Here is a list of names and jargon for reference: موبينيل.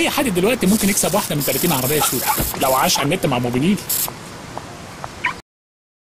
اي حد دلوقتي ممكن يكسب واحده من 30 عربيه سوري لو عاش على النت مع موبينيل.